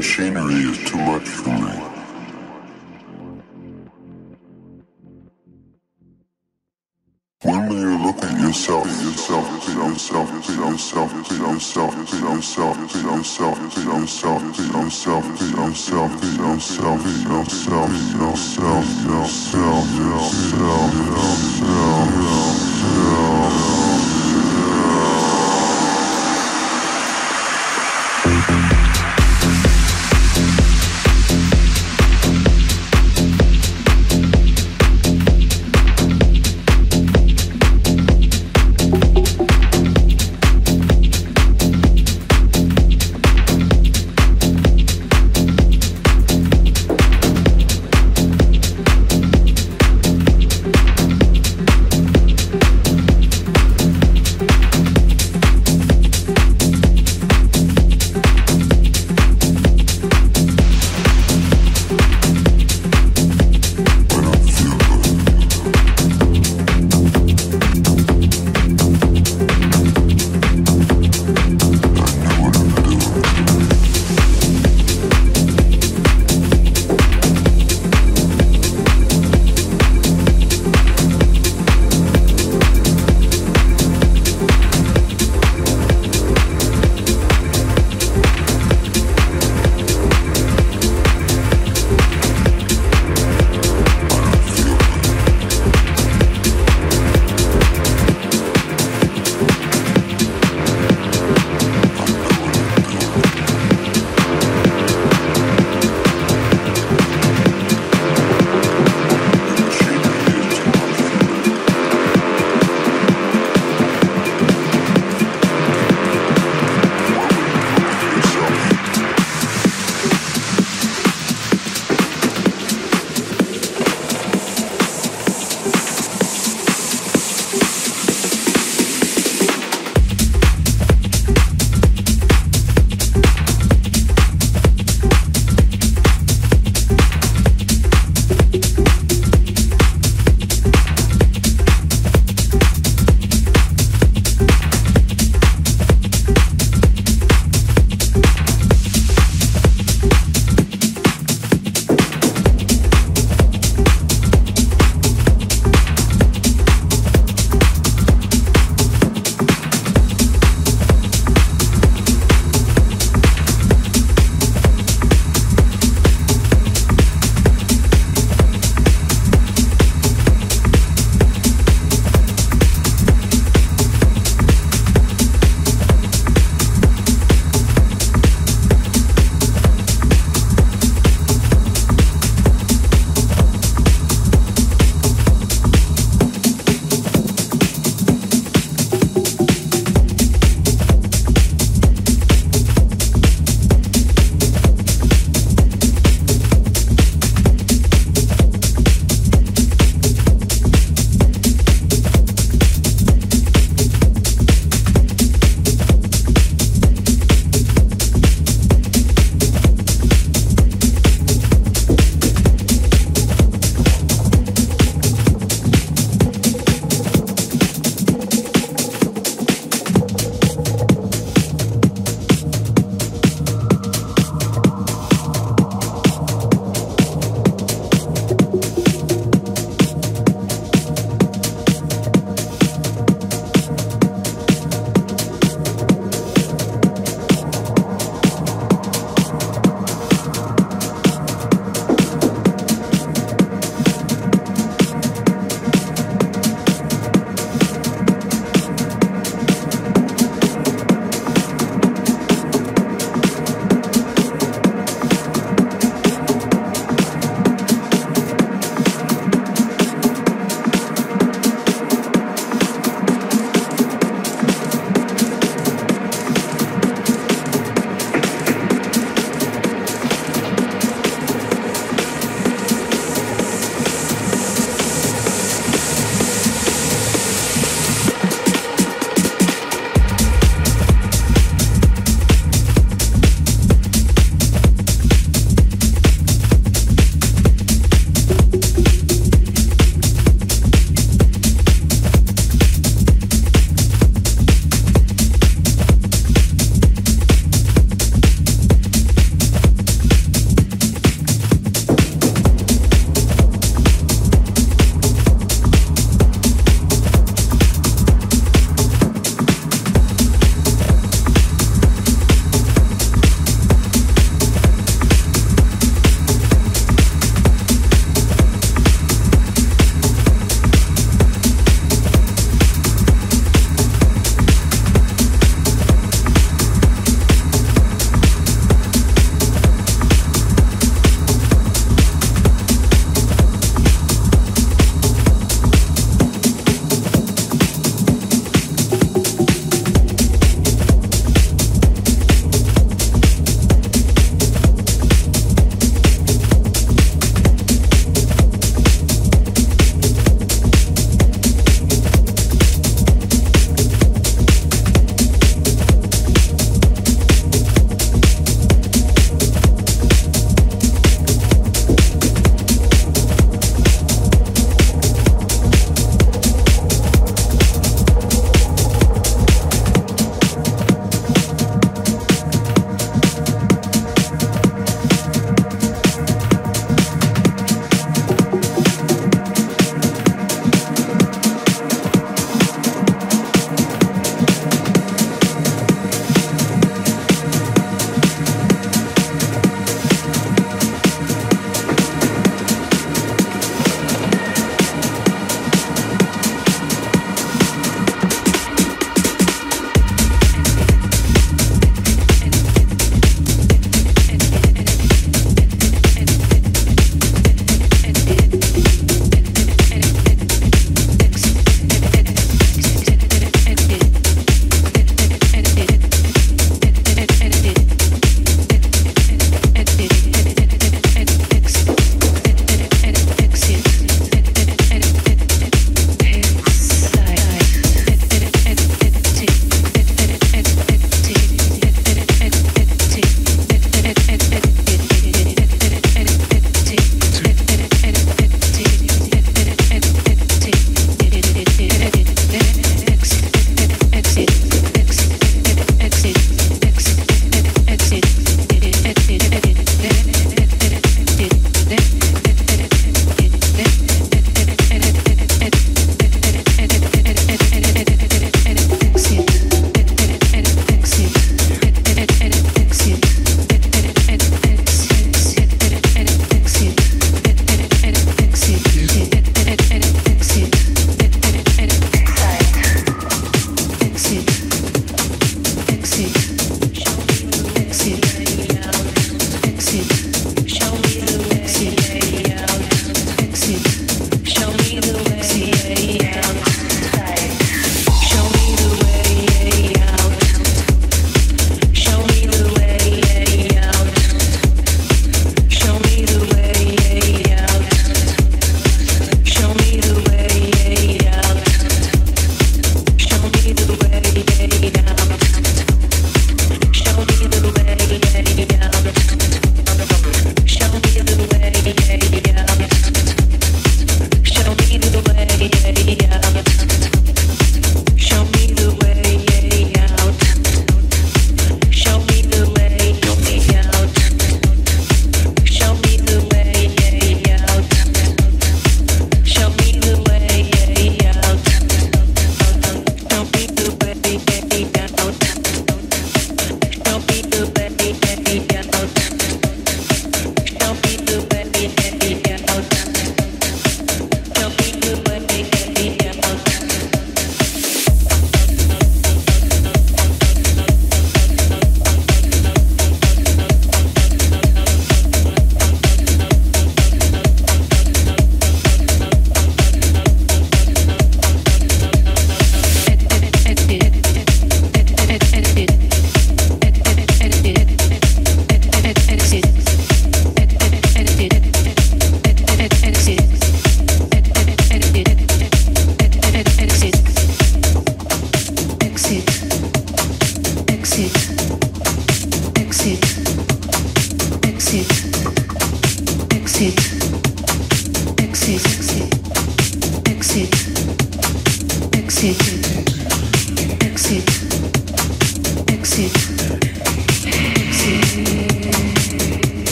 machinery is too much for me. When will you look at yourself,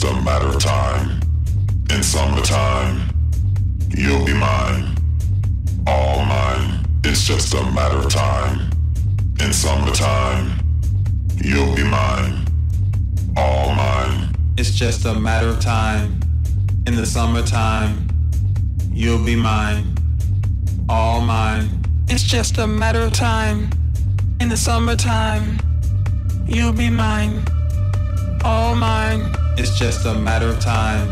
just a matter of time. In summertime, you'll be mine, all mine. It's just a matter of time. In summertime, you'll be mine, all mine. It's just a matter of time. In the summertime, you'll be mine, all mine. It's just a matter of time. In the summertime, you'll be mine, all mine. It's just a matter of time.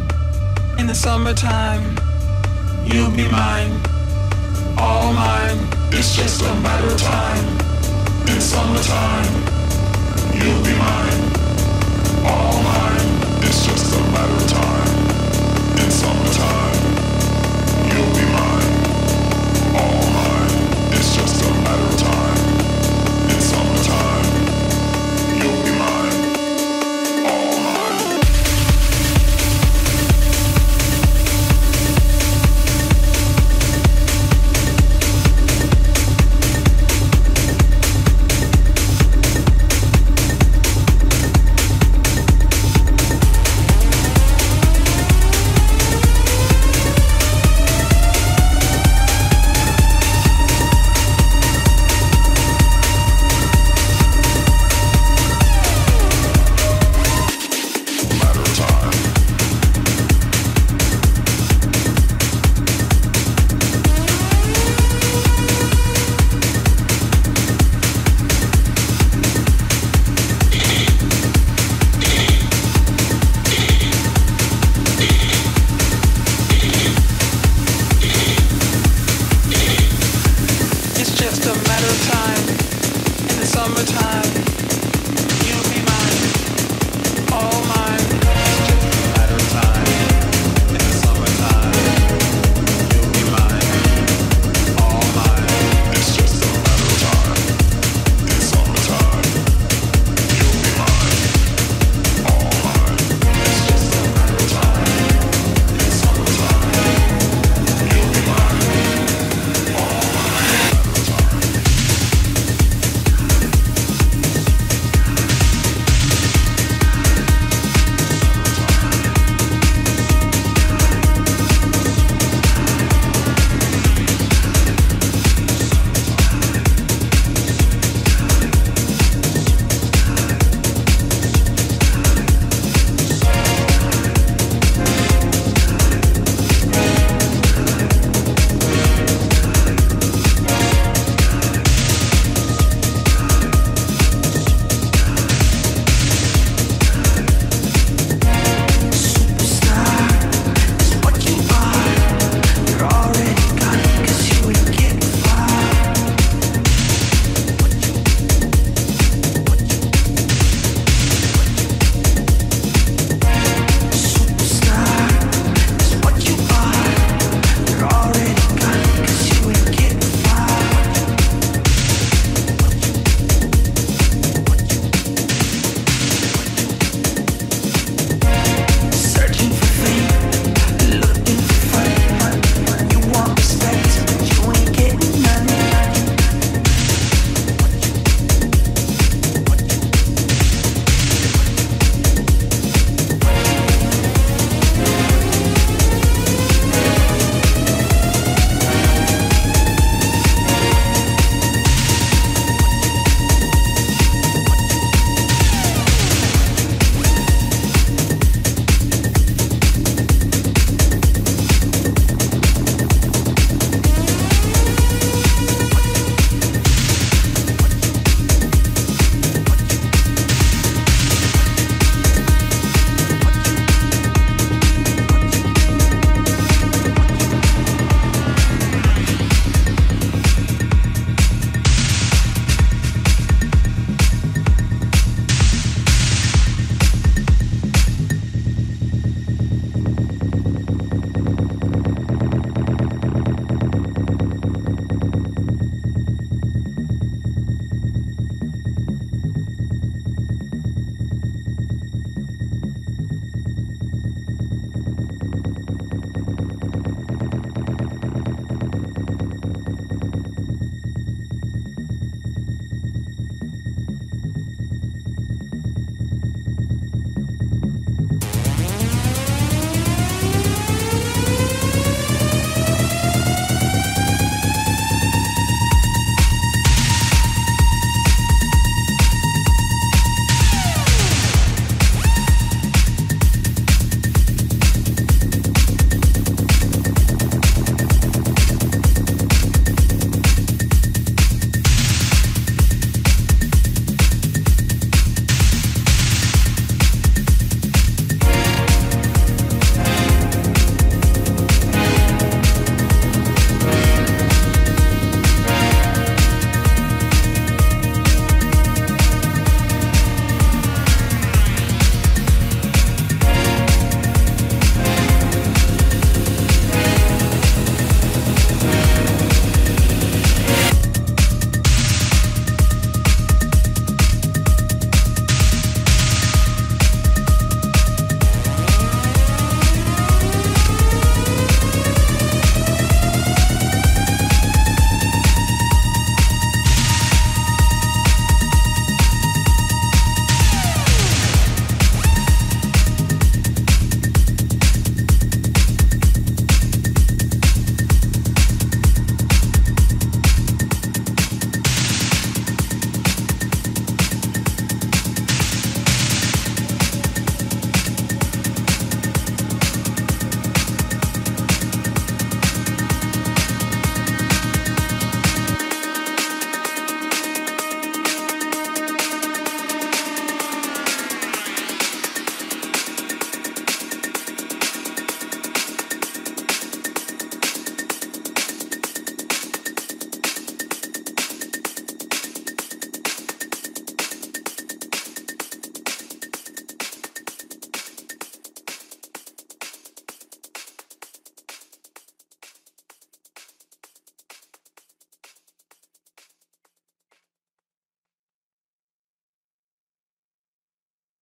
In the summertime, you'll be mine, all mine. It's just a matter of time. In summertime, you'll be mine, all mine. It's just a matter of time. In summertime, you'll be mine, all mine. It's just a matter of time. In summertime, you'll be mine. It's just a matter of time. In the summertime,